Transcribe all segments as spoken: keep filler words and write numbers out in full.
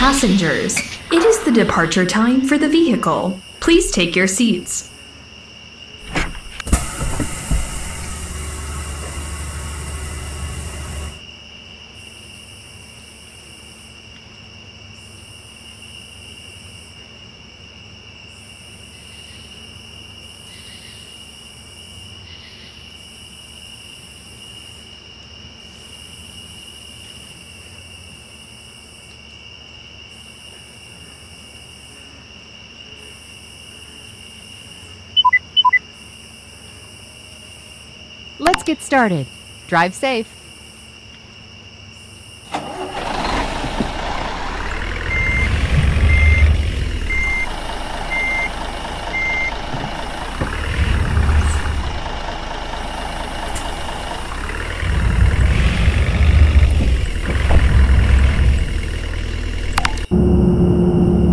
passengers, it is the departure time for the vehicle. Please take your seats. Let's get started. Drive safe.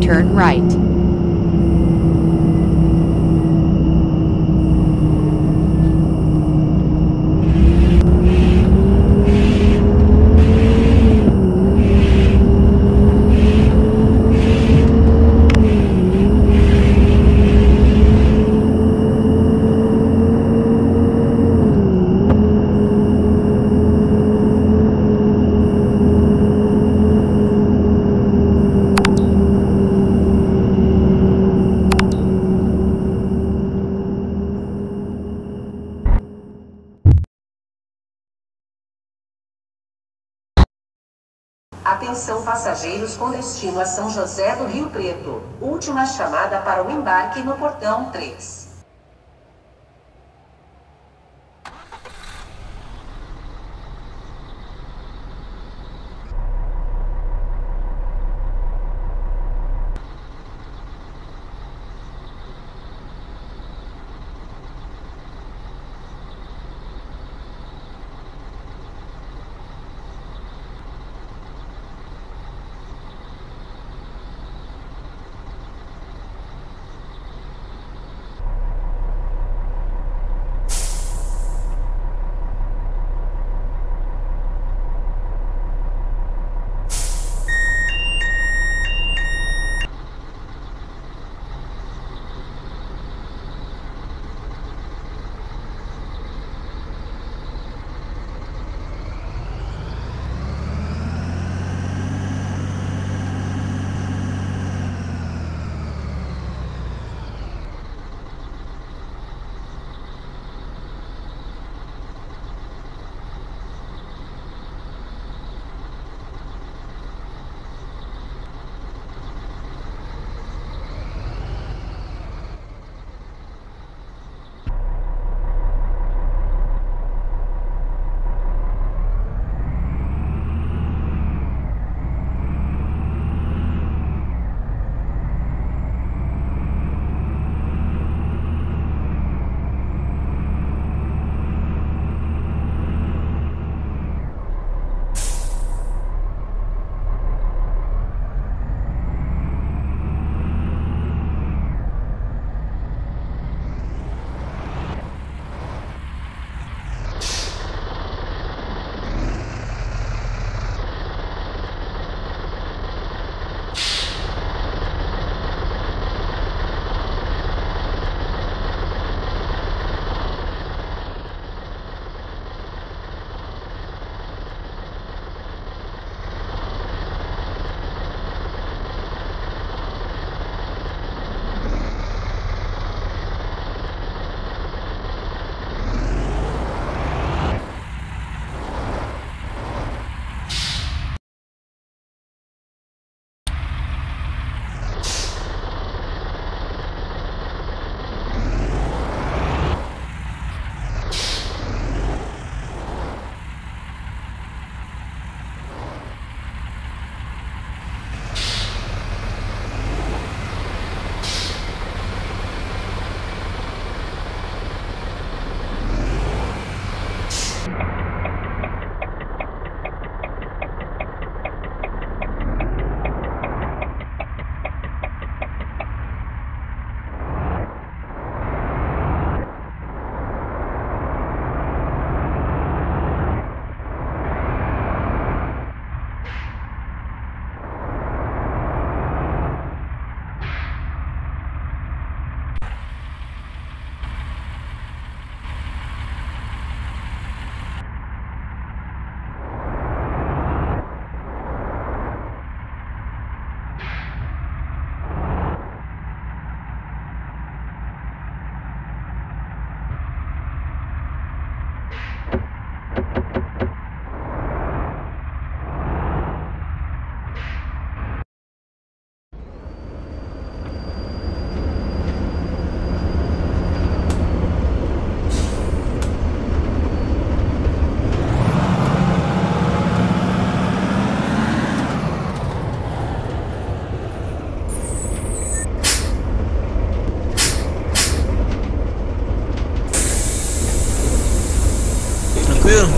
Turn right. Atenção passageiros com destino a São José do Rio Preto. Última chamada para o embarque no portão três.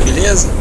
beleza?